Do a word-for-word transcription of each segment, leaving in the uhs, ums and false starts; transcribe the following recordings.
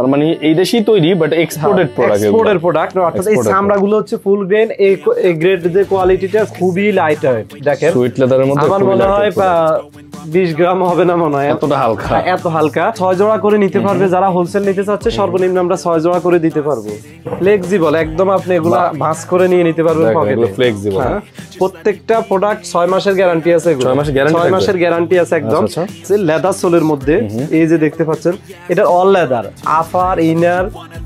তার মানে এই দেশি তৈরি but exported product exported product অর্থাৎ এই চামড়াগুলো হচ্ছে ফুল গ্রেন এই গ্রেড যে কোয়ালিটিটা খুবই লাইট ওয়েট দেখেন সুইট লেদারের মধ্যে আমার মনে হয় বিশ গ্রাম হবে না মনে হয় এতটা হালকা এত হালকা ছয় জোড়া করে নিতে পারবে যারা হোলসেল নিতে চাচ্ছে সর্বনিম্ন আমরা ছয় জোড়া করে দিতে পারবো ফ্লেক্সিবল একদম আপনি এগুলা ভাঁজ করে নিয়ে নিতে পারবেন পকেটে ফ্লেক্সিবল প্রত্যেকটা প্রোডাক্ট ছয় মাসের গ্যারান্টি আছে ছয় মাসের গ্যারান্টি আছে একদম লেদার সোলের মধ্যে এই যে দেখতে পাচ্ছেন এটা all leather Lofar inner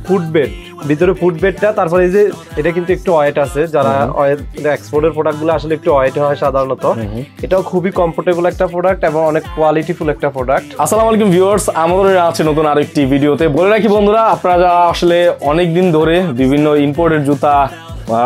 footbed. ভিতরে ফুটবেডটা তারপরে এই যে এটা কিন্তু একটু ওয়েট আছে যারা এক্সপোর্টের প্রোডাক্টগুলো আসলে একটু ওয়েট হয় সাধারণত এটাও খুবই কমফোর্টেবল একটা প্রোডাক্ট এবং অনেক কোয়ালিটিফুল একটা প্রোডাক্ট আসসালামু আলাইকুম ভিউয়ার্স আমাদের আছে নতুন আরেকটি ভিডিওতে বলে রাখি বন্ধুরা আপনারা যারা আসলে অনেক দিন ধরে বিভিন্ন ইম্পোর্টেড জুতা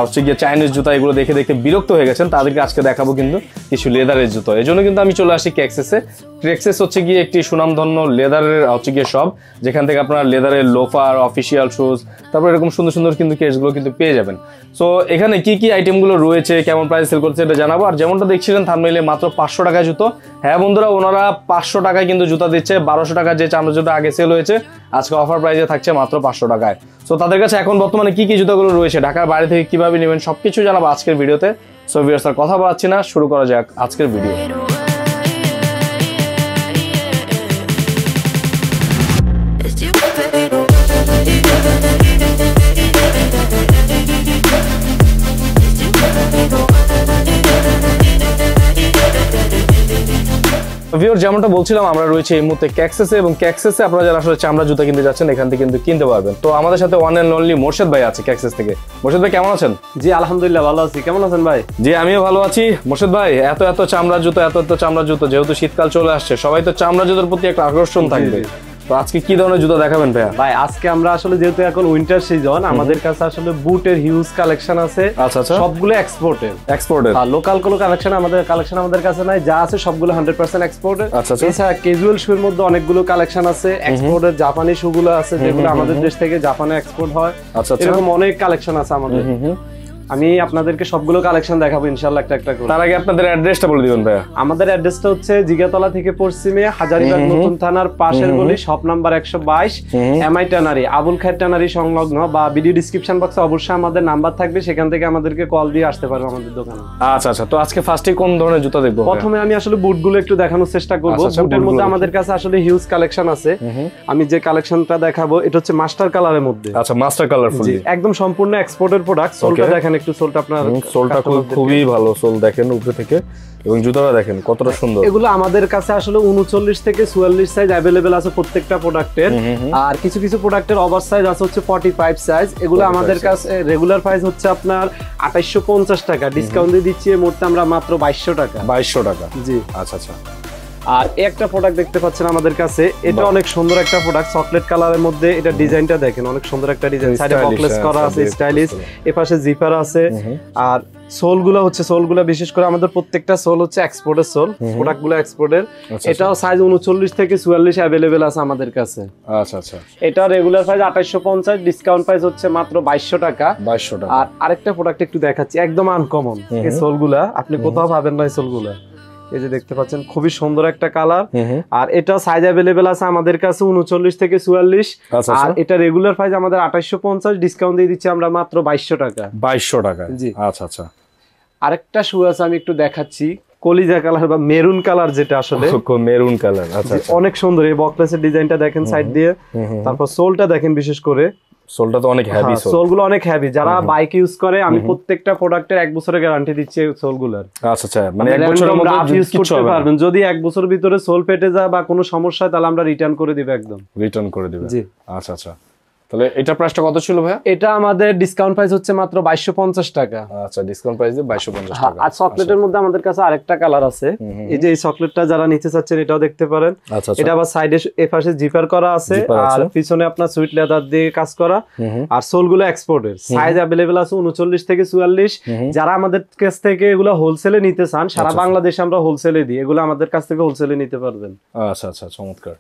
হচ্ছে গিয়ে চাইনিজ জুতা এগুলো দেখে দেখে বিরক্ত হয়ে গেছেন তাদেরকে আজকে দেখাবো কিন্তু কিছু লেদারের জুতো এই জন্য কিন্তু আমি চলে আসি ক্রেক্সেসে ক্রেক্সেস হচ্ছে গিয়ে একটি সুনামধন্য লেদারের হচ্ছে গিয়ে শপ যেখান থেকে আপনারা লেদারের লোফার অফিসিয়াল শুজ তারপর এরকম সুন্দর সুন্দর কিন্তু কেসগুলো কিন্তু পেয়ে যাবেন সো এখানে কি কি আইটেমগুলো রয়েছে কেমন প্রাইস সেল করছে এটা জানাবো আর যেমনটা দেখছিলেন থাম্বনেইলে মাত্র পাঁচশো টাকায় জুতো হ্যাঁ বন্ধুরা ওনারা পাঁচশো টাকায় কিন্তু জুতা দিচ্ছে বারোশো টাকা যে চামড়ার জুতো আগে সেল হয়েছে আজকে অফার প্রাইসে থাকছে মাত্র পাঁচশো টাকায় সো তাদের কাছে এখন বর্তমানে কি কি জুতাগুলো রয়েছে ঢাকার বাইরে থেকে কিভাবে নেবেন সবকিছু জানাবো আজকের ভিডিওতে সো ভিউয়ার্স আর কথা বাড়াচ্ছি না শুরু করা যাক আজকের ভিডিও ভিউয়ার যেমনটা বলছিলাম আমরা রয়েছে এই মুহূর্তে ক্যাক্সেসে এবং ক্যাক্সেসে আপনারা যারা আসলে চামড়া জুতা কিনতে যাচ্ছেন এখান থেকে কিন্তু কিনতে পারবেন তো আমাদের সাথে ওয়ান এন্ড অনলি মোর্শেদ ভাই আছে ক্যাক্সেস থেকে মোর্শেদ ভাই কেমন আছেন জি আলহামদুলিল্লাহ ভালো আছি কেমন আছেন ভাই জি আমিও ভালো আছি মোর্শেদ ভাই এত এত চামড়া জুতো এত এত চামড়া জুতো যেহেতু শীতকাল চলে আসছে সবাই তো চামড়া জুতোর প্রতি একটা আকর্ষণ থাকবে তো আজকে কি ধরনের জুতো দেখাবেন ভাইয়া ভাই আজকে আমরা আসলে যেহেতু এখন উইন্টার সিজন আমাদের কাছে আসলে বুটের হিউজ কালেকশন আছে আচ্ছা আচ্ছা সবগুলো এক্সপোর্টেড এক্সপোর্টেড আর লোকাল কোনো কালেকশন আমাদের কালেকশন আমাদের কাছে নাই যা আছে সবগুলো একশো পার্সেন্ট এক্সপোর্টেড আচ্ছা আচ্ছা ক্যাজুয়াল শু এর মধ্যে অনেকগুলো কালেকশন আছে এক্সপোর্টেড জাপানি শুগুলো আছে যেগুলো আমাদের দেশ থেকে জাপানে এক্সপোর্ট হয় আচ্ছা এরকম অনেক কালেকশন আছে আমাদের আমি আপনাদেরকে সবগুলো কালেকশন দেখাবো ইনশাআল্লাহ একটা একটা করে তার আগে আপনাদের অ্যাড্রেসটা বলে দিবেন ভাইয়া আমাদের অ্যাড্রেসটা হচ্ছে জিগাতলা থেকে পশ্চিমে হাজারীবাগ নতুন থানার পাশের গলি শপ নাম্বার একশো বাইশ MI tannery Abul Khair tannery সংলগ্ন বা ভিডিও ডেসক্রিপশন বক্সে অবশ্যই আমাদের নাম্বার থাকবে সেখান থেকে আমাদেরকে কল দিয়ে আসতে পারবে আমাদের দোকানে আচ্ছা আচ্ছা তো আজকে ফার্স্টে কোন ধরনের জুতা দেখব প্রথমে আমি আসলে বুটগুলো একটু দেখানোর চেষ্টা করব বুটের মধ্যে আমাদের কাছে আসলে হিউজ কালেকশন আছে আমি যে কালেকশনটা দেখাবো এটা হচ্ছে মাস্টার কালারের মধ্যে আচ্ছা মাস্টার কালার ফুল একদম সম্পূর্ণ এক্সপোর্টেড প্রোডাক্ট সোলটা দেখেন একটু সোলটা আপনার সোলটা খুবই ভালো সোল দেখেন উপরে থেকে এবং জুতাটা দেখেন কতটা সুন্দর এগুলো আমাদের কাছে আসলে উনচল্লিশ থেকে চুয়াল্লিশ সাইজ अवेलेबल আছে প্রত্যেকটা প্রোডাক্টের আর কিছু কিছু প্রোডাক্টের ওভার সাইজ আছে হচ্ছে পঁয়তাল্লিশ সাইজ এগুলো আমাদের কাছে রেগুলার প্রাইস হচ্ছে আপনার আঠাশশো পঞ্চাশ টাকা ডিসকাউন্ট দিয়ে দিচ্ছি মোট আমরা মাত্র বাইশশো টাকা বাইশশো টাকা জি আচ্ছা আচ্ছা আর একটা প্রোডাক্ট দেখতে পাচ্ছেন আমাদের কাছে এটা অনেক সুন্দর একটা প্রোডাক্ট চকলেট কালারের মধ্যে এটা ডিজাইনটা দেখেন অনেক সুন্দর একটা ডিজাইন সাইডে বকলেস করা আছে স্টাইলিশ এই পাশে জিপার আছে আর সোলগুলো হচ্ছে সোলগুলো বিশেষ করে আমাদের প্রত্যেকটা সোল হচ্ছে এক্সপোর্টের সোল প্রোডাক্টগুলো এক্সপোর্টের এটাও সাইজ উনচল্লিশ থেকে চুয়াল্লিশ अवेलेबल আছে আমাদের কাছে আচ্ছা আচ্ছা এটা রেগুলার প্রাইস আঠাশশো পঞ্চাশ ডিসকাউন্ট প্রাইস হচ্ছে মাত্র বাইশশো টাকা বাইশশো টাকা আর আরেকটা প্রোডাক্ট একটু দেখাচ্ছি একদম আনকমন এই সোলগুলো আপনি কোথাও পাবেন না এই সোলগুলো এই যে দেখতে পাচ্ছেন খুবই সুন্দর একটা কালার আর এটা সাইজ अवेलेबल আছে আমাদের কাছে উনচল্লিশ থেকে চুয়াল্লিশ আর এটা রেগুলার প্রাইস আমাদের আঠাশশো পঞ্চাশ ডিসকাউন্ট দিয়ে দিচ্ছি আমরা মাত্র বাইশশো টাকা বাইশশো টাকা জি আচ্ছা আচ্ছা আরেকটা শু আছে আমি একটু দেখাচ্ছি কলিজা কালার বা মেরুন কালার যেটা আসলে মেরুন কালার আচ্ছা অনেক সুন্দর এই বকলেসের ডিজাইনটা দেখেন সাইড দিয়ে তারপর সোলটা দেখেন বিশেষ করে সোলটা তো অনেক হেভি সোল সোলগুলো অনেক হেভি যারা বাইক ইউজ করে আমি প্রত্যেকটা প্রোডাক্টের এক বছরের গ্যারান্টি দিচ্ছি সোলগুলোর আচ্ছা আচ্ছা মানে এক বছরের মধ্যে আপনি ইউজ করতে পারবেন যদি এক বছরের ভিতরে সোল ফেটে যায় বা কোনো সমস্যা হয় তাহলে আমরা রিটার্ন করে দেব একদম রিটার্ন করে দেব জি আচ্ছা আচ্ছা তাহলে এটা প্রাইসটা কত ছিল ভাই এটা আমাদের ডিসকাউন্ট প্রাইস হচ্ছে মাত্র বাইশশো পঞ্চাশ টাকা আচ্ছা ডিসকাউন্ট প্রাইস বাইশশো পঞ্চাশ টাকা আর চকলেটের মধ্যে আমাদের কাছে আরেকটা কালার আছে এই যে এই চকলেটটা যারা নিতে চাচ্ছেন এটাও দেখতে পারেন এটা আবার সাইডে এই পাশে জিপার করা আছে আর পিছনে আপনার সুইট লেদার দিয়ে কাজ করা আর সোলগুলো এক্সপোর্টের সাইজ अवेलेबल আছে উনচল্লিশ থেকে চুয়াল্লিশ যারা আমাদের কাছ থেকে এগুলো হোলসেলে নিতে চান সারা বাংলাদেশে আমরা হোলসেলে দিই এগুলো আমাদের কাছ থেকে হোলসেলে নিতে পারবেন আচ্ছা আচ্ছা চমৎকার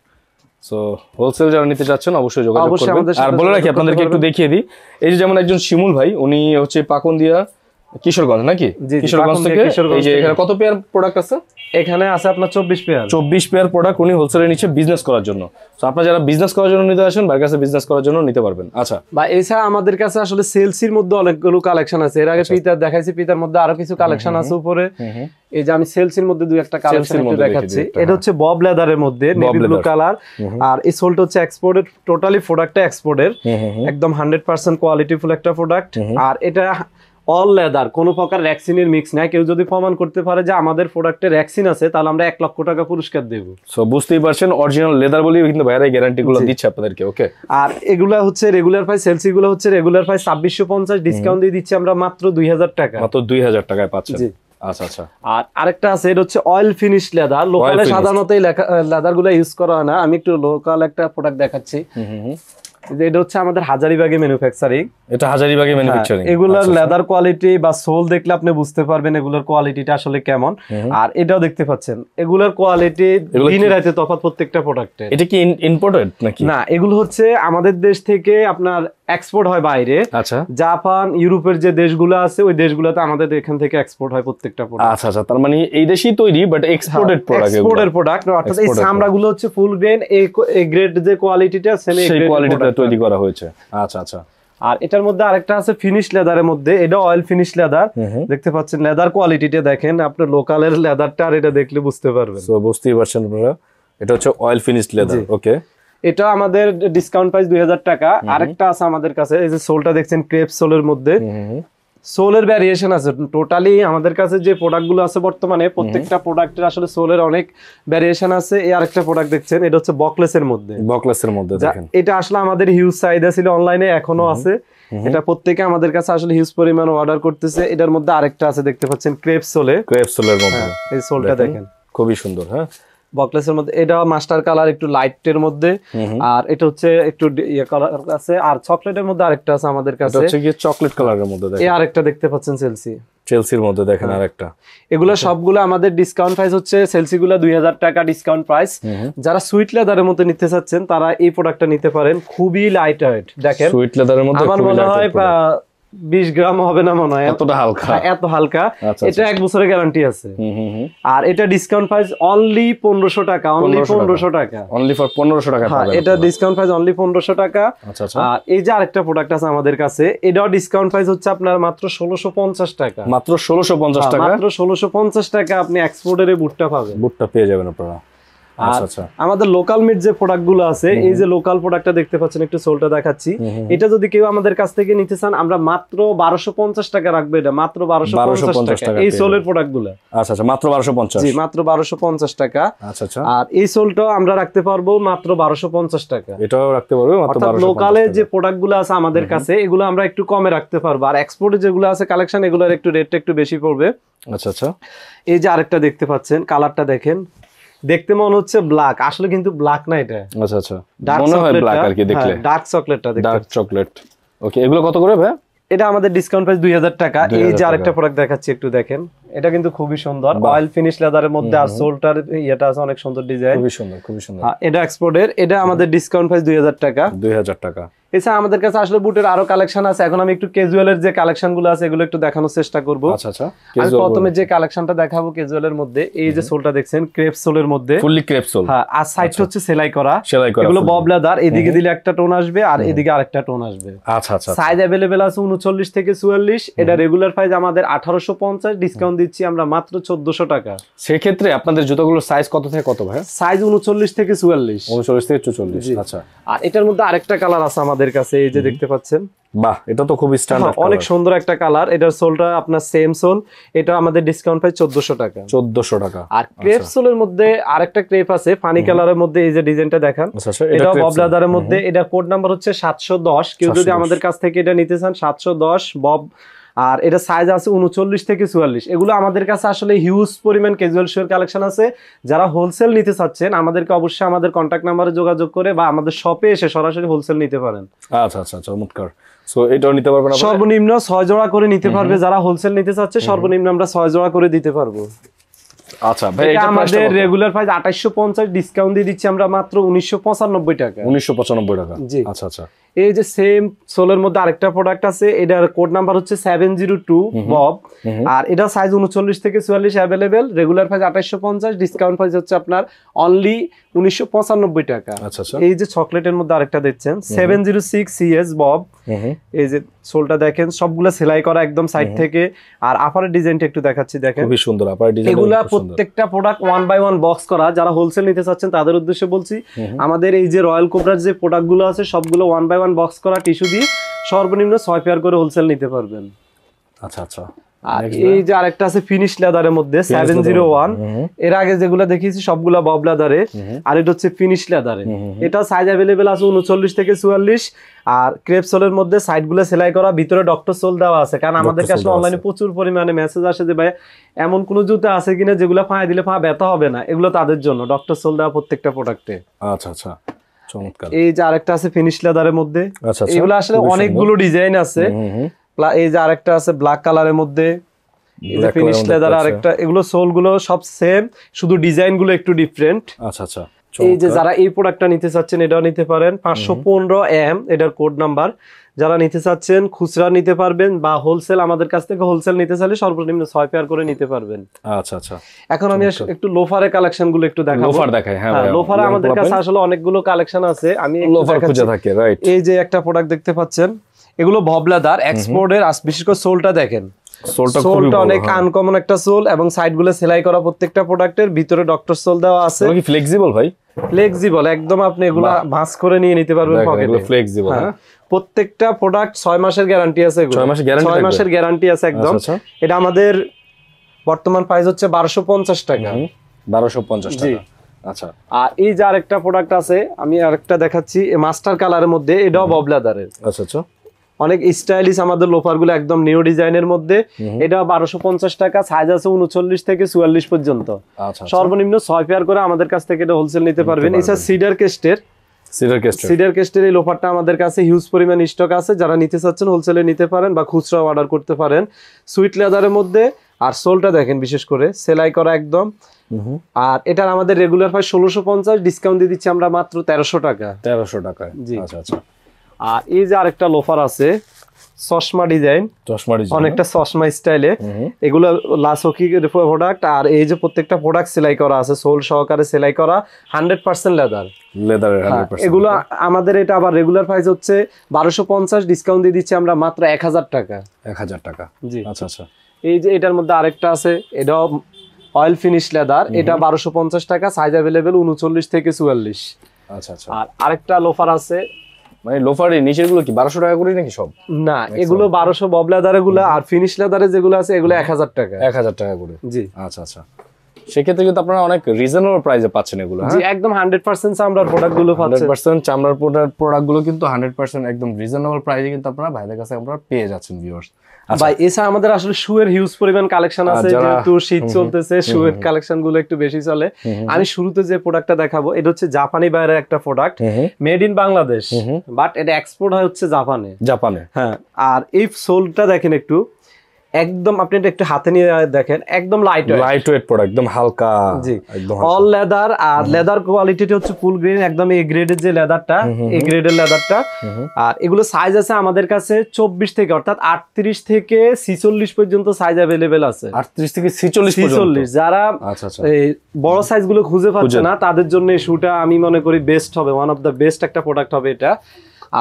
সো হোলসেল যারা নিতে চাচ্ছেন অবশ্যই যোগাযোগ করবেন আর বলে রাখি আপনাদেরকে একটু দেখিয়ে দিই এই যে যেমন একজন শিমুল ভাই উনি হচ্ছে পাকুন্দিয়া কিশোরগঞ্জ নাকি? কিশোরগঞ্জ থেকে এই যে এখানে কত পেয়ার প্রোডাক্ট আছে? এখানে আছে আপনার চব্বিশ পেয়ার। চব্বিশ পেয়ার প্রোডাক্ট উনি হোলসেলে নিচ্ছে বিজনেস করার জন্য। সো আপনারা যারা বিজনেস করার জন্য নিতে আসেন, ভাইয়ের কাছে বিজনেস করার জন্য নিতে পারবেন। আচ্ছা ভাই, এছাড়া আমাদের কাছে আসলে সেলসির মধ্যে অনেকগুলো কালেকশন আছে। এর আগে পিতার দেখাইছি, পিতার মধ্যে আরো কিছু কালেকশন আছে উপরে। এই যে আমি সেলসির মধ্যে দুই একটা কালেকশন একটু দেখাচ্ছি। এটা হচ্ছে বব লেদারের মধ্যে নেভি ব্লু কালার, আর এই সোলটা হচ্ছে এক্সপোর্টেড, টোটালি প্রোডাক্টটা এক্সপোর্টেড, একদম হান্ড্রেড পার্সেন্ট কোয়ালিটিফুল একটা প্রোডাক্ট। আর এটা অল লেদার, কোনো প্রকার ভ্যাকসিনের মিক্স নাই। কেউ যদি প্রমাণ করতে পারে যে আমাদের প্রোডাক্টে ভ্যাকসিন আছে, তাহলে আমরা এক লক্ষ টাকা পুরস্কার দেব। সো বুঝতেই পারছেন অরিজিনাল লেদার বলি, কিন্তু বাইরে গ্যারান্টিগুলো দিচ্ছে আপনাদেরকে। ওকে, আর এগুলা হচ্ছে রেগুলার প্রাইস, সেলসিগুলো হচ্ছে রেগুলার প্রাইস ছাব্বিশশো পঞ্চাশ, ডিসকাউন্ট দিয়ে দিচ্ছি আমরা মাত্র দুই হাজার টাকা। মাত্র দুই হাজার টাকায় পাচ্ছেন। জি আচ্ছা আচ্ছা। আর আরেকটা আছে, এটা হচ্ছে অয়েল ফিনিশ লেদার। লোকালে সাধারণত এই লেদারগুলো ইউজ করা হয় না। আমি একটু লোকাল একটা প্রোডাক্ট দেখাচ্ছি। এটা হচ্ছে আমাদের হাজারীবাগে ম্যানুফ্যাকচারিং। এটা হাজারীবাগে ম্যানুফ্যাকচারিং। এগুলার লেদার কোয়ালিটি বা সোল দেখলে আপনি বুঝতে পারবেন এগুলার কোয়ালিটিটা আসলে কেমন। আর এটাও দেখতে পাচ্ছেন, এগুলার কোয়ালিটি দিনের রাতে তফাৎ প্রত্যেকটা প্রোডাক্টে। এটা কি ইম্পোর্টেড নাকি? না, এগুলো হচ্ছে আমাদের দেশ থেকে আপনার এক্সপোর্ট হয় বাইরে। আচ্ছা, জাপান, ইউরোপের যে দেশগুলো আছে ওই দেশগুলোতে আমাদের এখান থেকে এক্সপোর্ট হয় প্রত্যেকটা প্রোডাক্ট। আচ্ছা আচ্ছা, তার মানে এই দেশি তৈরি but exported product. Exported product অর্থাৎ এই চামড়াগুলো হচ্ছে ফুল গ্রেন, এই গ্রেড যে কোয়ালিটিটা সেম এই কোয়ালিটিটা তৈরি করা হয়েছে। আচ্ছা আচ্ছা। আর এটার মধ্যে আরেকটা আছে ফিনিশ লেদারের মধ্যে, এটা অয়েল ফিনিশ লেদার। দেখতে পাচ্ছেন লেদার কোয়ালিটিটা দেখেন, আপনার লোকালের লেদারটা আর এটা দেখলে বুঝতে পারবেন। সো বুঝতেই পারছেন আপনারা, এটা হচ্ছে অয়েল ফিনিশ লেদার। ওকে, এটা আমাদের ডিসকাউন্ট প্রাইস দুই হাজার টাকা। আরেকটা আছে আমাদের কাছে, এই যে সোলটা দেখছেন ক্রেপ সোলের মধ্যে। সোলের ভ্যারিয়েশন আছে, টোটালি আমাদের কাছে যে প্রোডাক্টগুলো আছে বর্তমানে প্রত্যেকটা প্রোডাক্টের আসলে সোলের অনেক ভ্যারিয়েশন আছে। এই আরেকটা প্রোডাক্ট দেখছেন, এটা হচ্ছে বকলেসের মধ্যে। বকলেসের মধ্যে দেখেন, এটা আসলে আমাদের হিউজ চাহিদা ছিল অনলাইনে, এখনো আছে। এটা প্রত্যেকে আমাদের কাছে আসলে হিউজ পরিমাণ অর্ডার করতেছে। এটার মধ্যে আরেকটা আছে দেখতে পাচ্ছেন ক্রেপ সোলে, ক্রেপ সোলের মধ্যে। এই সোলটা দেখেন খুবই সুন্দর। হ্যাঁ, বকলেসের মধ্যে। এটা মাস্টার কালার, একটু লাইটের মধ্যে। আর এটা হচ্ছে একটু ইয়া কালার আছে। আর চকলেটের মধ্যে আরেকটা আছে আমাদের কাছে, এটা হচ্ছে কি চকলেট কালারের মধ্যে। দেখেন এই আরেকটা দেখতে পাচ্ছেন সেলসি, সেলসির মধ্যে দেখেন আরেকটা। এগুলা সবগুলো আমাদের ডিসকাউন্ট প্রাইস হচ্ছে সেলসিগুলো দুই হাজার টাকা ডিসকাউন্ট প্রাইস। যারা সুইট লেদারের মধ্যে নিতে চাচ্ছেন তারা এই প্রোডাক্টটা নিতে পারেন, খুবই লাইট ওয়েট। দেখেন সুইট লেদারের মধ্যে আমার মনে হয় বিশ গ্রাম হবে না মনে হয়, এতটা হালকা, এত হালকা। এটা এক বছরের গ্যারান্টি আছে। আর এটা ডিসকাউন্ট প্রাইস অনলি পনেরোশো টাকা, অনলি পনেরোশো টাকা, অনলি ফর পনেরোশো টাকা। এটা ডিসকাউন্ট প্রাইস অনলি পনেরোশো টাকা। আর এই যে আরেকটা প্রোডাক্ট আছে আমাদের কাছে, এটাও ডিসকাউন্ট প্রাইস হচ্ছে আপনার মাত্র ষোলোশো পঞ্চাশ টাকা। মাত্র ষোলোশো পঞ্চাশ টাকা, মাত্র ষোলোশো পঞ্চাশ টাকা আপনি এক্সপোর্টের বুটটা পাবেন, বুটটা পেয়ে যাবেন আপনারা। আমাদের লোকাল মিট যে প্রোডাক্ট গুলো আছে, এই যে লোকাল প্রোডাক্টটা দেখতে পাচ্ছেন, একটু সোলটা দেখাচ্ছি। এটা যদি কেউ আমাদের কাছ থেকে নিতে চান, আমরা মাত্র বারোশো পঞ্চাশ টাকা রাখবো। এটা মাত্র বারোশো পঞ্চাশ টাকা এই সোলের প্রোডাক্ট গুলো। আচ্ছা আচ্ছা, মাত্র বারোশো পঞ্চাশ। জি, মাত্র বারোশো পঞ্চাশ টাকা। আচ্ছা আচ্ছা। আর এই সোলটা আমরা রাখতে পারবো মাত্র বারোশো পঞ্চাশ টাকা। এটাও রাখতে পারবো অর্থাৎ লোকালে যে প্রোডাক্ট গুলো আছে আমাদের কাছে এগুলো আমরা একটু কমে রাখতে পারবো। আর এক্সপোর্টে যেগুলো আছে কালেকশন, এগুলোর একটু রেটটা একটু বেশি পড়বে। আচ্ছা আচ্ছা। এই যে আরেকটা দেখতে পাচ্ছেন, কালারটা দেখেন, দেখতে মনে হচ্ছে ব্ল্যাক, আসলে কিন্তু ব্ল্যাক না এটা। আচ্ছা আচ্ছা, মনে হয় ব্ল্যাক আর কি দেখলে। ডার্ক চকলেটটা দেখতে, ডার্ক চকলেট। ওকে, এগুলো কত করে ভাই? এটা আমাদের ডিসকাউন্ট প্রাইস দুই হাজার টাকা। এই যে আরেকটা প্রোডাক্ট দেখাচ্ছি, একটু দেখেন, এটা কিন্তু খুবই সুন্দর অয়েল ফিনিশ লেদারের মধ্যে। আর সোলটার এটা আছে অনেক সুন্দর ডিজাইন, খুবই সুন্দর, খুবই সুন্দর। এটা এক্সপোর্টের, এটা আমাদের ডিসকাউন্ট প্রাইস দুই হাজার টাকা, দুই হাজার টাকা। এছাড়া আমাদের কাছে আসলে বুটের আরো কালেকশন আছে। এখন আমি একটু ক্যাজুয়ালের যে কালেকশনগুলো আছে এগুলো একটু দেখানোর চেষ্টা করব। আচ্ছা আচ্ছা। আমি প্রথমে যে কালেকশনটা দেখাবো ক্যাজুয়ালের মধ্যে, এই যে সোলটা দেখছেন ক্রেপ সোলের মধ্যে, ফুললি ক্রেপ সোল। হ্যাঁ, আর সাইডটা হচ্ছে সেলাই করা, সেলাই করা। এগুলো বব লেদার, এদিকে দিলে একটা টোন আসবে আর এদিকে আরেকটা টোন আসবে। আচ্ছা আচ্ছা। সাইজ अवेलेबल আছে উনচল্লিশ থেকে চুয়াল্লিশ। এটা রেগুলার প্রাইস আমাদের আঠারোশো পঞ্চাশ, ডিসকাউন্ট দিচ্ছি আমরা মাত্র চোদ্দশো টাকা। সেই ক্ষেত্রে আপনাদের জুতাগুলোর সাইজ কত থেকে কত ভাই? সাইজ উনচল্লিশ থেকে চুয়াল্লিশ। উনচল্লিশ থেকে চুয়াল্লিশ। আচ্ছা। আর এটার মধ্যে আরেকটা কালার আছে আমাদের কাছে, এই যে দেখতে পাচ্ছেন। বাহ, এটা তো খুবই স্ট্যান্ডার্ড, অনেক সুন্দর একটা কালার। এটার সোলটা আপনার সেম সোল, এটা আমাদের ডিসকাউন্ট প্রাইস চোদ্দশো টাকা, চোদ্দশো টাকা। আর ক্রেপ সোলের মধ্যে আরেকটা ক্রেপ আছে ফানি কালারের মধ্যে, এই যে ডিজাইনটা দেখান, এটা বব লেদারের মধ্যে। এটা কোড নাম্বার হচ্ছে সাতশো দশ। কেউ যদি আমাদের কাছ থেকে এটা নিতে চান সাতশো দশ বব। আর এটা সাইজ আছে উনচল্লিশ থেকে চুয়াল্লিশ। এগুলো আমাদের কাছে আসলে হিউজ পরিমাণ ক্যাজুয়াল শু এর কালেকশন আছে। যারা হোলসেল নিতে চাচ্ছেন আমাদেরকে অবশ্যই আমাদের কন্ট্যাক্ট নাম্বারে যোগাযোগ করে বা আমাদের শপে এসে সরাসরি হোলসেল নিতে পারেন। আচ্ছা আচ্ছা, চমৎকার। সো এটাও নিতে পারবেন আপনারা, সর্বনিম্ন ছয় জোড়া করে নিতে পারবে। যারা হোলসেল নিতে চাচ্ছে সর্বনিম্ন আমরা ছয় জোড়া করে দিতে পারবো। আচ্ছা ভাই, এটা আমাদের রেগুলার প্রাইস আঠাশশো পঞ্চাশ, ডিসকাউন্ট দিয়ে দিচ্ছি আমরা মাত্র উনিশশো পঁচানব্বই টাকা, উনিশশো পঁচানব্বই টাকা। জি আচ্ছা আচ্ছা। এই যে সেম সোলার মধ্যে আরেকটা প্রোডাক্ট আছে, এটার কোড নাম্বার হচ্ছে সেভেন জিরো টু বব, আর এটা সাইজ উনচল্লিশ থেকে চুয়াল্লিশ अवेलेबल, রেগুলার প্রাইস আঠাশশো পঞ্চাশ, ডিসকাউন্ট প্রাইস হচ্ছে আপনার অনলি উনিশশো পঁচানব্বই টাকা। আচ্ছা আচ্ছা, এই যে চকলেটের মধ্যে আরেকটা দেখছেন সেভেন জিরো সিক্স সিএস বব, এই যে সোলটা দেখেন সবগুলা সেলাই করা একদম সাইড থেকে। আর আপারের ডিজাইনটা একটু দেখাচ্ছি, দেখেন খুব সুন্দর আপারের ডিজাইন। এগুলা প্রত্যেকটা product one by one box করা, যারা হোলসেল নিতে চাচ্ছেন তাদের উদ্দেশ্যে বলছি, আমাদের এই যে রয়্যাল কোবরার যে প্রোডাক্টগুলো আছে সবগুলো ওয়ান বাই ওয়ান বক্স করা টিস্যু দিয়ে সর্বনিম্ন ছয় পেয়ার করে হোলসেল নিতে পারবেন। আচ্ছা আচ্ছা, আর এই যে আরেকটা আছে ফিনিশ লেদারের মধ্যে সেভেন জিরো ওয়ান, এর আগে যেগুলো দেখিয়েছি সবগুলা বব লেদারে, আর এটা হচ্ছে ফিনিশ লেদারে। এটা সাইজ अवेलेबल আছে উনচল্লিশ থেকে চুয়াল্লিশ, আর ক্রেপ সোলের মধ্যে সাইডগুলো সেলাই করা, ভিতরে ডক্টর সোল দেওয়া আছে। কারণ আমাদের কাছে অনলাইনে প্রচুর পরিমাণে মেসেজ আসে যে ভাই এমন কোন জুতা আছে কিনা যেগুলো পায়ে দিলে পা ব্যথা হবে না, এগুলো তাদের জন্য ডক্টর সোল দেওয়া প্রত্যেকটা প্রোডাক্টে। আচ্ছা আচ্ছা, এই যে আরেকটা আছে ফিনিশ লেদারের মধ্যে, এগুলো আসলে অনেকগুলো ডিজাইন আছে। এই যে আরেকটা আছে ব্ল্যাক কালারের মধ্যে, এই যে ফিনিশ লেদার আরেকটা, এগুলো সোল গুলো সব সেম, শুধু ডিজাইন গুলো একটু ডিফারেন্ট। আচ্ছা আচ্ছা, এই যে যারা এই প্রোডাক্টটা নিতে চাচ্ছেন এটাও নিতে পারেন, পাঁচশো পনেরো এম এটার কোড নাম্বার। যারা নিতে চাচ্ছেন খুচরা নিতে পারবেন বা হোলসেল, আমাদের কাছ থেকে হোলসেল নিতে চাইলে সর্বনিম্ন ছয় পেয়ার করে নিতে পারবেন। আচ্ছা আচ্ছা, এখন আমি একটু লোফারের কালেকশন গুলো একটু দেখাবো। লোফার দেখাই, হ্যাঁ লোফারে আমাদের কাছে আসলে অনেকগুলো কালেকশন আছে, আমি লোফার খুঁজে থাকি। রাইট, এই যে একটা প্রোডাক্ট দেখতে পাচ্ছেন, এগুলো ভবলাদার এক্সপোর্টের, বিশেষ করে সোলটা দেখেন, সোলটা অনেক আনকমন একটা সোল, এবং সাইডগুলো সেলাই করা প্রত্যেকটা প্রোডাক্টের, ভিতরে ডক্টর সোল দেওয়া আছে। কি ফ্লেক্সিবল ভাই, ফ্লেক্সিবল একদম, আপনি এগুলা ভাঁজ করে নিয়ে নিতে পারবেন পকেটে, ফ্লেক্সিবল। হ্যাঁ, প্রত্যেকটা প্রোডাক্ট ছয় মাসের গ্যারান্টি আছে, এগুলো ছয় মাসের গ্যারান্টি আছে একদম। এটা আমাদের বর্তমান প্রাইস হচ্ছে বারোশো পঞ্চাশ টাকা, বারোশো পঞ্চাশ টাকা। আচ্ছা, আর এই যে আরেকটা প্রোডাক্ট আছে আমি আরেকটা দেখাচ্ছি, মাস্টার কালারের মধ্যে, এটাও ভবলাদারের। আচ্ছা আচ্ছা, অনেক স্টাইলিশ আমাদের লোফার গুলো, একদম নিউ ডিজাইনের মধ্যে। এটা বারোশো পঞ্চাশ টাকা, সাইজ আছে উনচল্লিশ থেকে চুয়াল্লিশ পর্যন্ত, সর্বনিম্ন ছয় পেয়ার করে আমাদের কাছ থেকে এটা হোলসেল নিতে পারবেন। এছাড়া সিডার কেস্টের, সিডার কেস্টের এই লোফারটা আমাদের কাছে হিউজ পরিমাণ স্টক আছে, যারা নিতে চাচ্ছেন হোলসেলে নিতে পারেন বা খুচরা অর্ডার করতে পারেন। সুইট লেদারের মধ্যে, আর সোলটা দেখেন বিশেষ করে সেলাই করা একদম। আর এটার আমাদের রেগুলার প্রাইস ষোলোশো পঞ্চাশ, ডিসকাউন্ট দিয়ে দিচ্ছি আমরা মাত্র তেরোশো টাকা, তেরোশো টাকা। জি আচ্ছা আচ্ছা, আর এই যে আরেকটা লোফার আছে চশমা ডিজাইন, অনেকটা চশমা স্টাইলে, এগুলো লাসোকি প্রোডাক্ট। আর এই যে প্রত্যেকটা প্রোডাক্ট সেলাই করা আছে, সোল সহকারে সেলাই করা, হান্ড্রেড পার্সেন্ট লেদার, এগুলো আমাদের। এটা আবার রেগুলার প্রাইস হচ্ছে বারোশো পঞ্চাশ, ডিসকাউন্ট দিয়ে দিচ্ছি আমরা মাত্র এক হাজার টাকা, এক হাজার টাকা। জি আচ্ছা আচ্ছা, এই যে এটার মধ্যে আরেকটা আছে, এটাও অয়েল ফিনিশ লেদার, এটা বারোশো পঞ্চাশ টাকা, সাইজ অ্যাভেলেবেল উনচল্লিশ থেকে চুয়াল্লিশ। আচ্ছা আচ্ছা, আর আরেকটা লোফার আছে, মানে লোফারের নিচের গুলো কি বারোশো টাকা করে নাকি সব? না, এগুলো বারোশো বব লেদার গুলো, আর ফিনিশ লেদারে যেগুলো আছে এগুলো এক হাজার টাকা, এক হাজার টাকা করে। জি আচ্ছা আচ্ছা, সেক্ষেত্রে কিন্তু আপনারা অনেক রিজনেবল প্রাইসে পাচ্ছেন এগুলো। জি একদম, হান্ড্রেড পার্সেন্ট চামড়ার প্রোডাক্ট গুলো পাচ্ছেন, হান্ড্রেড পার্সেন্ট চামড়ার প্রোডাক্ট গুলো কিন্তু হান্ড্রেড পার্সেন্ট একদম রিজনেবল প্রাইসে কিন্তু আপনারা ভাইদের কাছে আপনারা পেয়ে যাচ্ছেন ভিউয়ার্স। ভাই এছাড়া আমাদের আসলে শু এর হিউজ পরিমাণ কালেকশন আছে, যেহেতু শীত চলতেছে শু এর কালেকশন গুলো একটু বেশি চলে। আমি শুরুতে যে প্রোডাক্টটা দেখাবো এটা হচ্ছে জাপানি বাইরের একটা product, made in Bangladesh, but এটা এক্সপোর্ট হয় হচ্ছে জাপানে, জাপানে। হ্যাঁ, আর এই সোলটা দেখেন একটু, একদম আপনি এটা একটু হাতে নিয়ে দেখেন, একদম লাইট লাইট ওয়েট প্রোডাক্ট, একদম হালকা, একদম অল লেদার। আর লেদার কোয়ালিটিটা হচ্ছে ফুল গ্রেন, একদম এ গ্রেডের যে লেদারটা, এ গ্রেডের লেদারটা। আর এগুলো সাইজ আছে আমাদের কাছে চব্বিশ থেকে, অর্থাৎ আটত্রিশ থেকে ছিচল্লিশ পর্যন্ত সাইজ অ্যাভেলেবেল আছে, আটত্রিশ থেকে ছিচল্লিশ ছিচল্লিশ যারা এই বড় সাইজ গুলো খুঁজে পাচ্ছে না তাদের জন্য শুটা আমি মনে করি বেস্ট হবে, ওয়ান অফ দ্য বেস্ট একটা প্রোডাক্ট হবে এটা।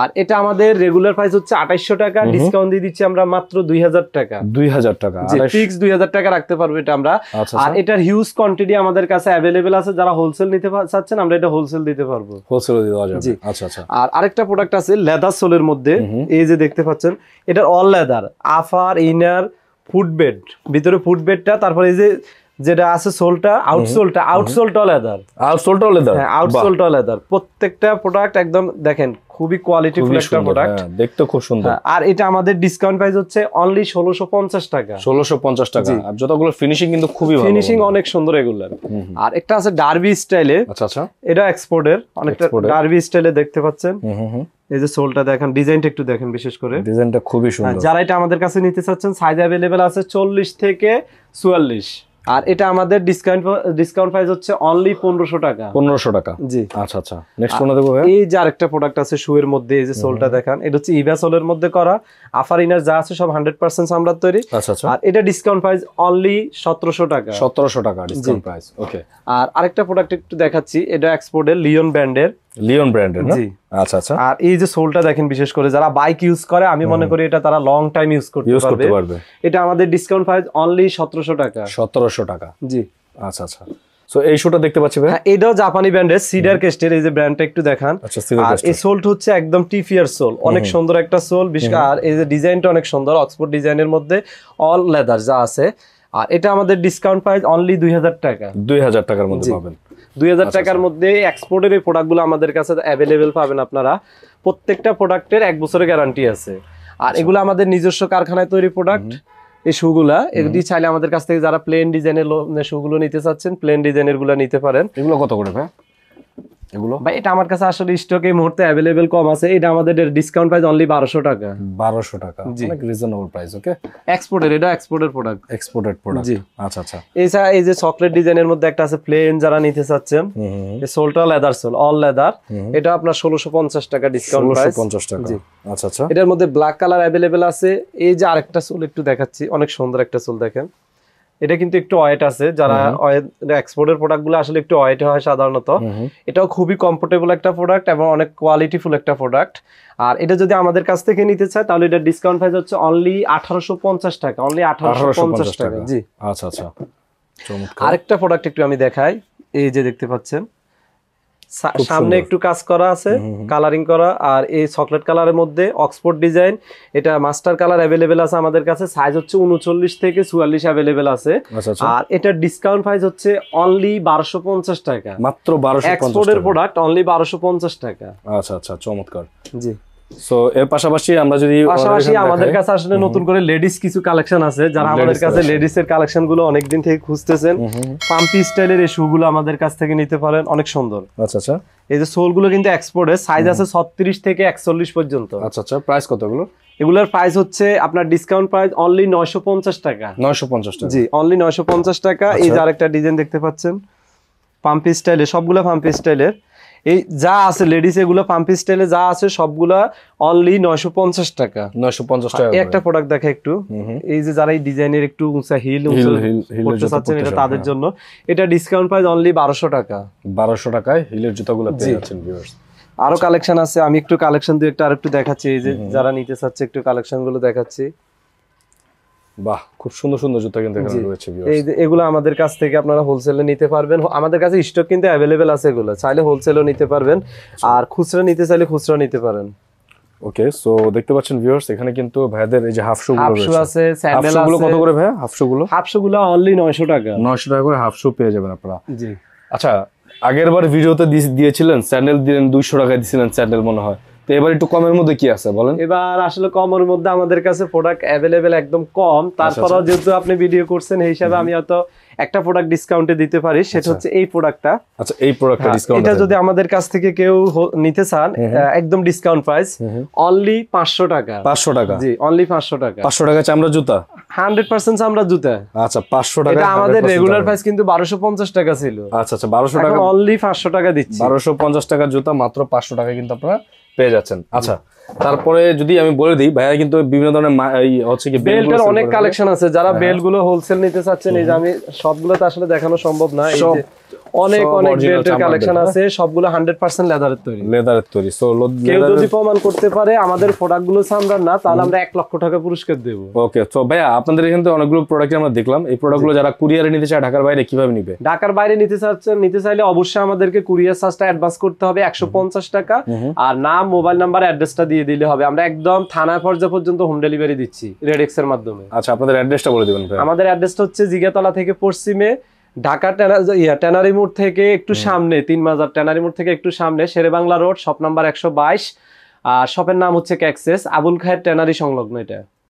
আর এটা আমাদের রেগুলার প্রাইস হচ্ছে আঠাশশো টাকা, ডিসকাউন্ট দিয়ে দিচ্ছি আমরা মাত্র দুই হাজার টাকা, দুই হাজার টাকা ফিক্স, দুই হাজার টাকা রাখতে পারবো এটা আমরা। আর এটার হিউজ কোয়ান্টিটি আমাদের কাছে অ্যাভেলেবেল আছে, যারা হোলসেল নিতে চাচ্ছেন আমরা এটা হোলসেল দিতে পারবো, হোলসেল দেওয়া যাবে। জি আচ্ছা আচ্ছা, আর আরেকটা প্রোডাক্ট আছে লেদার সোলের মধ্যে, এই যে দেখতে পাচ্ছেন এটা অল লেদার, আফার ইনার ফুটবেড, ভিতরে ফুটবেডটা, তারপরে এই যে যেটা আছে সোলটা, আউটসোলটা, আউটসোলটা লেদার, আউটসোলটা লেদার, আউটসোলটা লেদার, প্রত্যেকটা প্রোডাক্ট একদম দেখেন খুবই কোয়ালিটিফুল একটা প্রোডাক্ট, দেখতে খুব সুন্দর। আর এটা আমাদের ডিসকাউন্ট প্রাইস হচ্ছে অনলি ষোলোশো পঞ্চাশ টাকা, ষোলোশো পঞ্চাশ টাকা। আর যতগুলো ফিনিশিং কিন্তু খুবই ভালো, ফিনিশিং অনেক সুন্দর এগুলার। আর একটা আছে ডার্বি স্টাইলে। আচ্ছা আচ্ছা, এটা এক্সপোর্টের, অনেকটা ডার্বি স্টাইলে দেখতে পাচ্ছেন। হুম হুম, এই যে সোলটা দেখেন, ডিজাইনটা একটু দেখেন, বিশেষ করে ডিজাইনটা খুবই সুন্দর। যারা এটা আমাদের কাছে নিতে চাচ্ছেন সাইজ अवेलेबल আছে চল্লিশ থেকে চুয়াল্লিশ। আর এটা আমাদের ডিসকাউন্ট ডিসকাউন্ট প্রাইস হচ্ছে অনলি পনেরোশো টাকা। পনেরোশো টাকা জি আচ্ছা আচ্ছা। নেক্সট কোনটা দেবো? এই যে আরেকটা প্রোডাক্ট আছে শুয়ের মধ্যে, এই যে সোলটা দেখেন, এটা হচ্ছে ইভা সোলের মধ্যে করা, আফার ইনার যা আছে সব হান্ড্রেড পার্সেন্ট আমরা তৈরি। আচ্ছা আচ্ছা। আর এটা ডিসকাউন্ট প্রাইস অনলি সতেরোশো টাকা। সতেরোশো টাকা ডিসকাউন্ট প্রাইস। ওকে। আর আরেকটা প্রোডাক্ট একটু দেখাচ্ছি, এটা এক্সপোর্টের লিওন ব্র্যান্ডের। লিওন ব্র্যান্ডের জি আচ্ছা আচ্ছা। আর এই যে সোলটা দেখেন, বিশেষ করে যারা বাইক ইউজ করে আমি মনে করি এটা তারা লং টাইম ইউজ করতে পারবে। এটা আমাদের ডিসকাউন্ট প্রাইস অনলি সতেরোশো টাকা। সতেরোশো টাকা জি আচ্ছা আচ্ছা। সো এই সোলটা দেখতে পাচ্ছি ভাই, এটাও জাপানি ব্র্যান্ডের সিডার কেস্টের, এই যে ব্র্যান্ডটা একটু দেখান। আচ্ছা সিডার কেস্ট। আর এই সোলটা হচ্ছে একদম টিফিয়ার সোল, অনেক সুন্দর একটা সোল বিশেষ। আর এই যে ডিজাইনটা অনেক সুন্দর, অক্সফোর্ড ডিজাইনের মধ্যে অল লেদার যা আছে। আর এটা আমাদের ডিসকাউন্ট প্রাইস অনলি দুই হাজার টাকা। দুই হাজার টাকার মধ্যে পাবেন। দুই হাজার টাকার মধ্যে এক্সপোর্টের এই প্রোডাক্টগুলো আমাদের কাছে অ্যাভেলেবেল পাবেন আপনারা। প্রত্যেকটা প্রোডাক্টের এক বছরের গ্যারান্টি আছে। আর এগুলো আমাদের নিজস্ব কারখানায় তৈরি প্রোডাক্ট। এই শুগুলা এগুলি চাইলে আমাদের কাছ থেকে যারা প্লেন ডিজাইনের শুগুলো নিতে চাচ্ছেন, প্লেন ডিজাইনের গুলো নিতে পারেন। এগুলো কত করে ভাই? এগুলো ভাই এটা আমার কাছে আসলে স্টক এই মুহূর্তে अवेलेबल কম আছে। এটা আমাদের ডিসকাউন্ট প্রাইস অনলি বারোশো টাকা। বারোশো টাকা অনেক রিজনেবল প্রাইস। ওকে। এক্সপোর্টেড, এটা এক্সপোর্টেড প্রোডাক্ট। এক্সপোর্টেড প্রোডাক্ট জি আচ্ছা আচ্ছা। এইটা এই যে চকলেট ডিজাইনের মধ্যে একটা আছে প্লেন, যারা নিতে চাচ্ছেন এই সোলটা লেদার সোল, অল লেদার। এটা আপনার ষোলোশো পঞ্চাশ টাকা ডিসকাউন্ট প্রাইস। ষোলোশো পঞ্চাশ টাকা জি আচ্ছা আচ্ছা। এটার মধ্যে ব্ল্যাক কালার अवेलेबल আছে। এই যে আরেকটা সোল একটু দেখাচ্ছি, অনেক সুন্দর একটা সোল দেখেন। এটা কিন্তু একটু ওয়েট আছে, যারা এক্সপোর্টের প্রোডাক্টগুলো আসলে একটু ওয়েট হয় সাধারণত। এটাও খুবই কমফোর্টেবল একটা প্রোডাক্ট এবং অনেক কোয়ালিটিফুল একটা প্রোডাক্ট। আর এটা যদি আমাদের কাছ থেকে নিতে চায় তাহলে এটা ডিসকাউন্ট প্রাইস হচ্ছে অনলি আঠারোশো পঞ্চাশ টাকা। অনলি আঠারোশো পঞ্চাশ টাকা জি আচ্ছা আচ্ছা। আরেকটা প্রোডাক্ট একটু আমি দেখাই, এই যে দেখতে পাচ্ছেন সামনে একটু কাজ করা আছে, কালারিং করা। আর এই চকলেট কালারের মধ্যে অক্সফোর্ড ডিজাইন, এটা মাস্টার কালার अवेलेबल আছে আমাদের কাছে। সাইজ হচ্ছে উনচল্লিশ থেকে চুয়াল্লিশ अवेलेबल আছে। আর এটা ডিসকাউন্ট প্রাইস হচ্ছে অনলি বারোশো পঞ্চাশ টাকা। মাত্র বারোশো পঞ্চাশ টাকা। এক্সপোর্টের প্রোডাক্ট অনলি বারোশো পঞ্চাশ টাকা। আচ্ছা আচ্ছা চমৎকার জি। সো এর পাশাপাশি আমরা যদি পাশাপাশি আমাদের কাছে আসলে নতুন করে লেডিস কিছু কালেকশন আছে, যারা আমাদের কাছে লেডিস এর কালেকশন গুলো অনেকদিন থেকে খুঁজতেছেন, পাম্পি স্টাইলের এই শু গুলো আমাদের কাছ থেকে নিতে পারেন, অনেক সুন্দর। আচ্ছা আচ্ছা। এই যে সোল গুলো কিন্তু এক্সপোর্টের, সাইজ আছে ছত্রিশ থেকে একচল্লিশ পর্যন্ত। আচ্ছা আচ্ছা। প্রাইস কত গুলো? এগুলোর প্রাইস হচ্ছে আপনার ডিসকাউন্ট প্রাইস অনলি নয়শো পঞ্চাশ টাকা। নয়শো পঞ্চাশ টাকা জি অনলি নয়শো পঞ্চাশ টাকা। এই যে আরেকটা ডিজাইন দেখতে পাচ্ছেন পাম্পি স্টাইলের, সবগুলো পাম্পি স্টাইলের। এই যা আছে লেডিস এগুলো পাম্পি স্টাইলে যা আছে সবগুলা অনলি নয়শো পঞ্চাশ টাকা। নয়শো পঞ্চাশ টাকা। একটা প্রোডাক্ট দেখা একটু, এই যে যারা এই ডিজাইনের একটু উঁচা হিল করতে চাচ্ছেন এটা তাদের জন্য। এটা ডিসকাউন্ট প্রাইস অনলি বারোশো টাকা। বারোশো টাকায় হিলের জুতাগুলো পেয়ে যাচ্ছেন ভিউয়ার্স। আরো কালেকশন আছে, আমি একটু কালেকশন দুই একটা আর একটু দেখাচ্ছি। এই যে যারা নিতে চাচ্ছে একটু কালেকশন গুলো দেখাচ্ছি। বাহ খুব সুন্দর সুন্দর জুতা কিন্তু এখানে রয়েছে ভিউয়ার্স। এগুলো আমাদের কাছ থেকে আপনারা হোলসেলে নিতে পারবেন, আমাদের কাছে স্টক কিন্তু अवेलेबल আছে। এগুলো চাইলে হোলসেলও নিতে পারবেন, আর খুচরা নিতে চাইলে খুচরা নিতে পারেন। ওকে সো দেখতে পাচ্ছেন ভিউয়ার্স এখানে কিন্তু ভাইদের এই যে হাফ শু গুলো রয়েছে। হাফ শু আছে, স্যান্ডেল আছে। গুলো কত করে ভাই হাফ শু গুলো? হাফ শু গুলো অনলি নয়শো টাকা। নয়শো টাকা করে হাফ শু পেয়ে যাবেন আপনারা জি। আচ্ছা আগেরবার ভিডিওতে দিয়েছিলেন স্যান্ডেল, দিলেন দুইশো টাকা দিয়েছিলেন স্যান্ডেল মনে হয়। তো এবার একটু কমের মধ্যে কি আছে বলেন? এবার আসলে কমের মধ্যে আমাদের কাছে প্রোডাক্ট अवेलेबल একদম কম, তারপরেও যেহেতু আপনি ভিডিও করছেন এই হিসাবে আমি হয়তো একটা প্রোডাক্ট ডিসকাউন্টে দিতে পারি, সেটা হচ্ছে এই প্রোডাক্টটা। আচ্ছা এই প্রোডাক্টটা ডিসকাউন্ট, এটা যদি আমাদের কাছ থেকে কেউ নিতে চান একদম ডিসকাউন্ট প্রাইস অনলি পাঁচশো টাকা। পাঁচশো টাকা জি অনলি পাঁচশো টাকা। পাঁচশো টাকা চামড়া জুতা, হান্ড্রেড পার্সেন্ট চামড়া জুতা। আচ্ছা পাঁচশো টাকা। এটা আমাদের রেগুলার প্রাইস কিন্তু বারোশো পঞ্চাশ টাকা ছিল। আচ্ছা আচ্ছা বারোশো টাকা অনলি পাঁচশো টাকা দিচ্ছি। বারোশো পঞ্চাশ টাকার জুতা মাত্র পাঁচশো টাকা কিন্তু আপনারা পেয়ে যাচ্ছেন। আচ্ছা তারপরে যদি আমি বলে দিই ভাইয়া কিন্তু বিভিন্ন ধরনের হচ্ছে কি বেল্টের অনেক কালেকশন আছে, যারা বেল্টগুলো হোলসেল নিতে চাচ্ছেন। এই যে আমি সবগুলো তো আসলে দেখানো সম্ভব না, এই যে অনেক অনেক বেল্টের কালেকশন আছে, সবগুলো হান্ড্রেড পার্সেন্ট লেদারের তৈরি। লেদারের তৈরি। সো কেউ যদি প্রমাণ করতে পারে আমাদের প্রোডাক্টগুলো চামড়ার না, তাহলে আমরা এক লক্ষ টাকা পুরস্কার দেব। ওকে তো ভাইয়া আপনাদের এখানে অনেকগুলো প্রোডাক্ট আমরা দেখলাম, এই প্রোডাক্টগুলো যারা কুরিয়ারে নিতে চায় ঢাকার বাইরে কিভাবে নিবে? ঢাকার বাইরে নিতে চাচ্ছেন, নিতে চাইলে অবশ্যই আমাদেরকে কুরিয়ার চার্জটা অ্যাডভান্স করতে হবে একশো পঞ্চাশ টাকা। আর নাম, মোবাইল নাম্বার, অ্যাড্রেসটা দিয়ে দিলে হবে। আমরা একদম থানা পর্যন্ত পর্যন্ত হোম ডেলিভারি দিচ্ছি রেডেক্স এর মাধ্যমে। আচ্ছা আপনাদের অ্যাড্রেসটা বলে দিবেন ভাই? আমাদের অ্যাড্রেসটা হচ্ছে জিগাতলা থেকে পশ্চিমে, ঢাকা ট্যানারি মোড় থেকে একটু সামনে, তিন মাজার ট্যানারি মোড় থেকে একটু সামনে, শেরেবাংলা রোড, শপ নাম্বার একশো বাইশ। আর শপের নাম হচ্ছে ক্যাক্সেস, আবুল খায়ের ট্যানারি সংলগ্ন এটা।